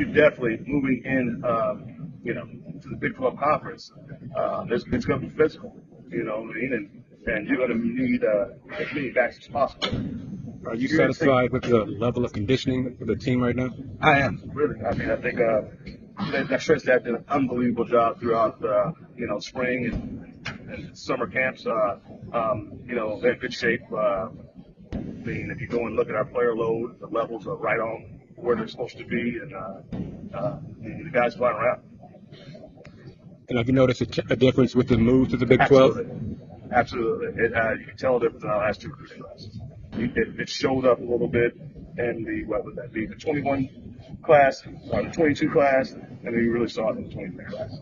you're definitely moving in, to the Big 12 Conference. It's going to be physical, you know what I mean? And you're going to need as many backs as possible. Are you satisfied with the level of conditioning for the team right now? I am, really. I mean, I think that stretch that did an unbelievable job throughout, spring and summer camps. They're in good shape. If you go and look at our player load, the levels are right on where they're supposed to be, and the guys flying around. And have you noticed a difference with the move to the Big 12? Absolutely. Absolutely. You can tell a difference in our last two recruiting classes. It showed up a little bit in the 21 class, or the 22 class, and then you really saw it in the 23 class.